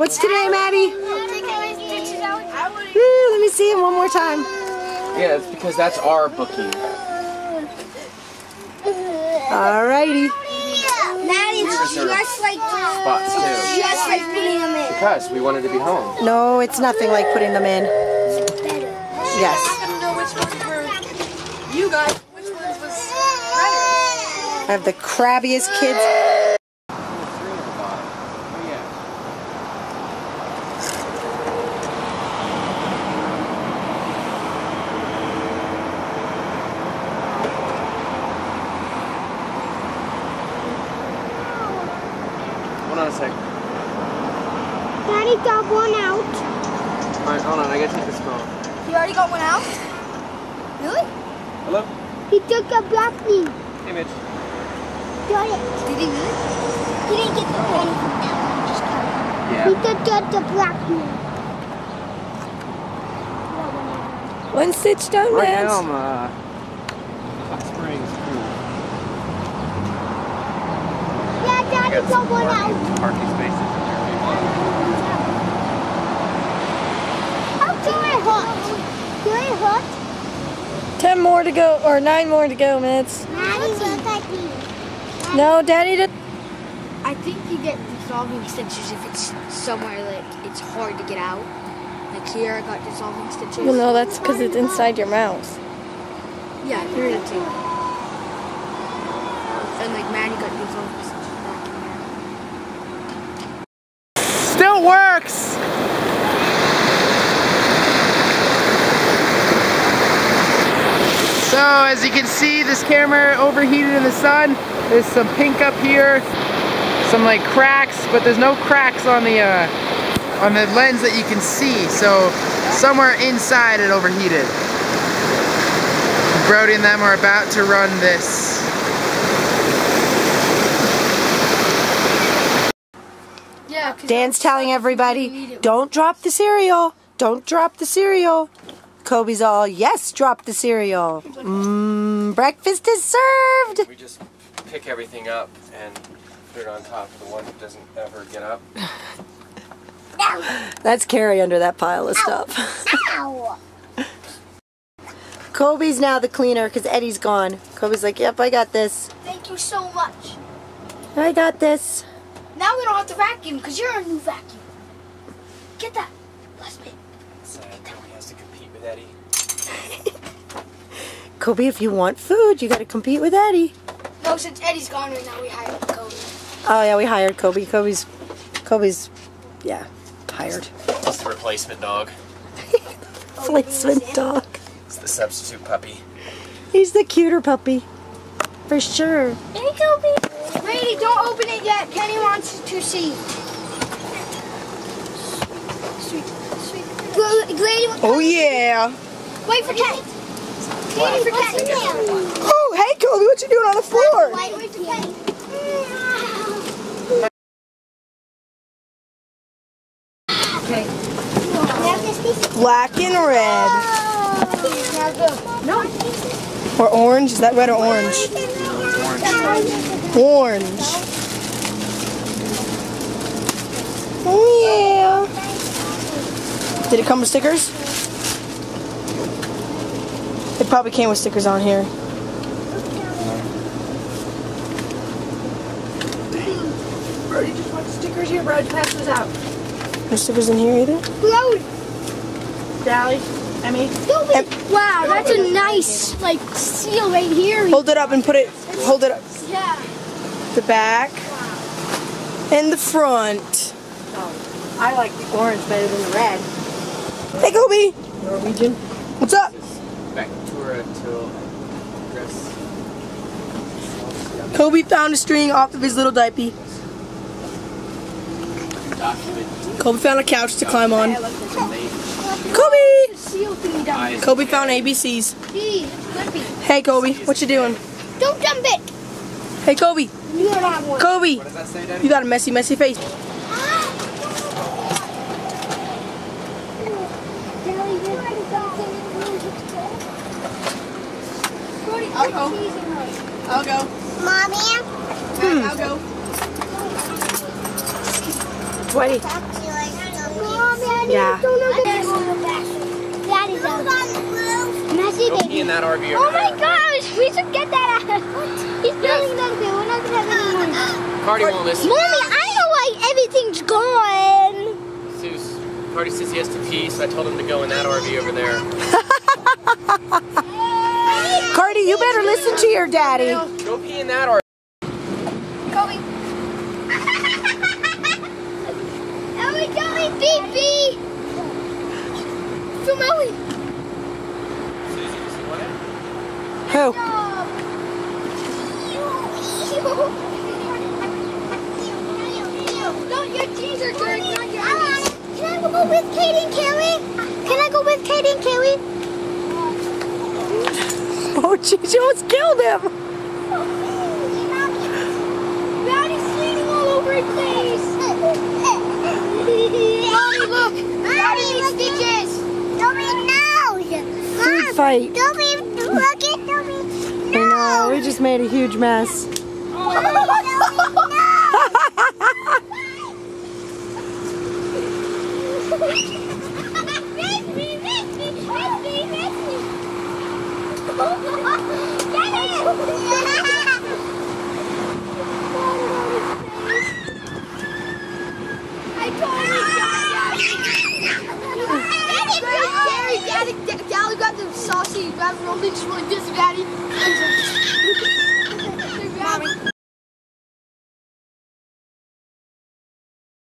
What's today, Maddie? Let me see him one more time. Yeah, it's because that's our booking. Alrighty. Maddie's just like spots too. Just like putting them in. Because we wanted to be home. No, it's nothing like putting them in. Yes. I don't know which ones were you guys. Which ones was better? I have the crabbiest kids. Daddy got one out. Alright, hold on, I gotta take this phone. You already got one out? Really? Hello? He took a broccoli. Hey, Mitch. Got it. Did he really? He didn't get the penny from that one, just got it. Yeah. He took out the broccoli. One stitch down, Mitch. Right now, I'm, Hot Springs. Yeah, Daddy got one out. Parking spaces. Hot. 10 more to go, or 9 more to go, Mitts. No, Daddy did. I think you get dissolving stitches if it's somewhere like it's hard to get out. Like here, I got dissolving stitches. Well, no, that's because it's inside your mouth. Yeah, I heard it too. And like Maddie got dissolving stitches back in there. Still works. So as you can see, this camera overheated in the sun. There's some pink up here, some like cracks, but there's no cracks on the lens that you can see. So somewhere inside it overheated. Brody and them are about to run this. Yeah. Dan's telling everybody, don't drop the cereal. Don't drop the cereal. Kobe's all, yes, drop the cereal. Breakfast is served. We just pick everything up and put it on top of the one that doesn't ever get up. That's Carrie under that pile of stuff. Kobe's now the cleaner because Eddie's gone. Kobe's like, yep, I got this. Thank you so much. I got this. Now we don't have to vacuum because you're a new vacuum. Get that. Let's make Eddie. Kobe, if you want food, you gotta compete with Eddie. No, since Eddie's gone right now, we hired Kobe. Oh yeah, we hired Kobe. Kobe's, yeah, tired. It's the replacement dog. Replacement dog. It's the substitute puppy. He's the cuter puppy, for sure. Hey, Kobe. Brady, don't open it yet. Kenny wants to see. Oh yeah! Wait for Kenny! Wait for Kenny! Oh, hey Kobe, what you doing on the floor? Wait for Kenny! Okay. Black and red. No. Or orange? Is that red or orange? Orange. Oh yeah! Did it come with stickers? It probably came with stickers on here. Dang. Brody just wants stickers here, Brody. Pass those out. No stickers in here either? Brody! Sally, Emmy. Wow, that's a nice, like, seal right here. Hold it up and put it, hold it up. Yeah. The back. Wow. And the front. Oh, I like the orange better than the red. Hey, Kobe! Norwegian. What's up? Back to until Kobe found a string off of his little diaper. Kobe found a couch to climb on. Kobe! Kobe found ABCs. Hey, Kobe, what you doing? Don't dump it! Hey, Kobe! Kobe! You got a messy, messy face. I'll go. I'll go. Mommy? I'll go. What? Yeah. Daddy's out. Don't be in that RV. Oh my gosh, we should get that out. He's building that thing. We're not gonna have any money. Cardi won't listen. Mommy, I know why everything's gone. Seuss, Cardi says he has to pee, so I told him to go in that RV over there. Cardi, you better listen to your daddy. Go pee in that RV. Pee-pee! Smelly! Susie, you see what? Who? No, your jeans are dirty, not your eyes. Can I go with Katie and Kelly? Can I go with Katie and Kelly? Oh, jeez, you almost killed him! Daddy's bleeding all over his face! Look! Daddy needs stitches! Dobby, no! Food fight! Dobby, look at Dobby! No! I know, we just made a huge mess. Dobby, no! Daddy, Daddy got the sausage. You guys are only just really dizzy, Daddy.